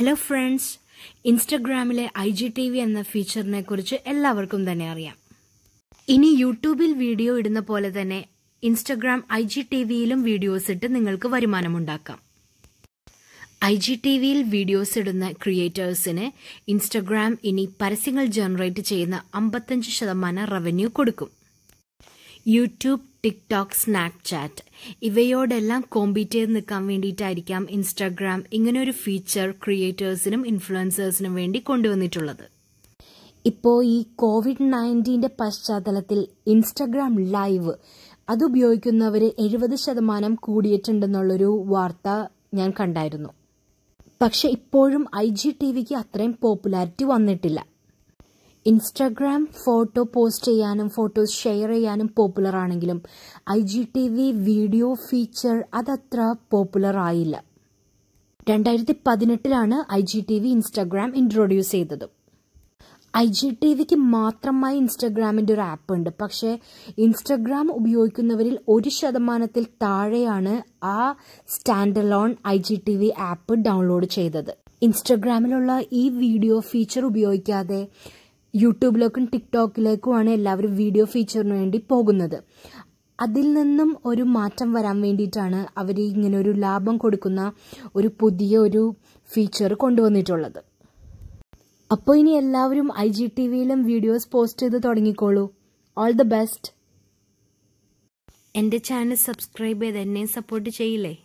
Hello friends, Instagram-ile IGTV എന്ന ഫീച്ചറിനെ കുറിച്ച് എല്ലാവർക്കും തന്നെ അറിയാം. ഇനി യൂട്യൂബിൽ വീഡിയോ ഇടുന്ന പോലെ തന്നെ Instagram IGTV-യിലും വീഡിയോസ് ഇട്ട് നിങ്ങൾക്ക് വരുമാനം ഉണ്ടാക്കാം. IGTV-യിൽ വീഡിയോസ് ഇടുന്ന ക്രിയേറ്റേഴ്സിനെ Instagram ഇനി പരസ്യങ്ങൾ ജനറേറ്റ് ചെയ്യുന്ന 55% റവന്യൂ കൊടുക്കും. YouTube, TikTok, Snapchat ഇവയോടെല്ലാം കോമ്പീറ്റ് ചെയ്ത് നിൽക്കാൻ വേണ്ടിയിട്ടായിരിക്കാം ഇൻസ്റ്റാഗ്രാം ഇങ്ങനൊരു ഫീച്ചർ ക്രിയേറ്റേഴ്സിനും ഇൻഫ്ലുവൻസേഴ്സിനും വേണ്ടി കൊണ്ടുവന്നിട്ടുള്ളത്. ഇപ്പോൾ ഈ COVID-19 പശ്ചാത്തലത്തിൽ ഇൻസ്റ്റാഗ്രാം ലൈവ് അതുപയോഗിക്കുന്നവർ 70% കൂടിയിട്ടുണ്ടെന്നുള്ളൊരു വാർത്ത ഞാൻ കണ്ടായിരുന്നു. പക്ഷെ ഇപ്പോഴും IGTVക്ക് അത്രയും പോപ്പുലാരിറ്റി വന്നിട്ടില്ല. ഇൻസ്റ്റാഗ്രാം ഫോട്ടോ പോസ്റ്റ് ചെയ്യാനും ഫോട്ടോസ് ഷെയർ ചെയ്യാനും പോപ്പുലർ ആണെങ്കിലും IGTV വീഡിയോ ഫീച്ചർ അതത്ര പോപ്പുലർ ആയില്ല. 2018-ലാണ് IGTV ഇൻസ്റ്റാഗ്രാം ഇൻട്രൊഡ്യൂസ് ചെയ്തത്. IGTVക്ക് മാത്രമായി ഇൻസ്റ്റാഗ്രാമിൻ്റെ ഒരു ആപ്പ് ഉണ്ട്. പക്ഷേ ഇൻസ്റ്റാഗ്രാം ഉപയോഗിക്കുന്നവരിൽ 1% താഴെയാണ് ആ stand alone IGTV app download ചെയ്തത്. ഇൻസ്റ്റാഗ്രാമിലുള്ള ഈ വീഡിയോ ഫീച്ചർ ഉപയോഗിക്കാതെ യൂട്യൂബിലേക്കും ടിക്ടോക്കിലേക്കുമാണ് എല്ലാവരും വീഡിയോ ഫീച്ചറിന് വേണ്ടി പോകുന്നത്. അതിൽ നിന്നും ഒരു മാറ്റം വരാൻ വേണ്ടിയിട്ടാണ് അവർ ഇങ്ങനെ ഒരു ലാഭം കൊടുക്കുന്ന ഒരു പുതിയ ഒരു ഫീച്ചർ കൊണ്ടുവന്നിട്ടുള്ളത്. അപ്പോൾ ഇനി എല്ലാവരും IGTVയിലും വീഡിയോസ് പോസ്റ്റ് ചെയ്ത് തുടങ്ങിക്കോളൂ. All the best. എൻ്റെ ചാനൽ സബ്സ്ക്രൈബ് ചെയ്ത് എന്നെ സപ്പോർട്ട് ചെയ്യില്ലേ?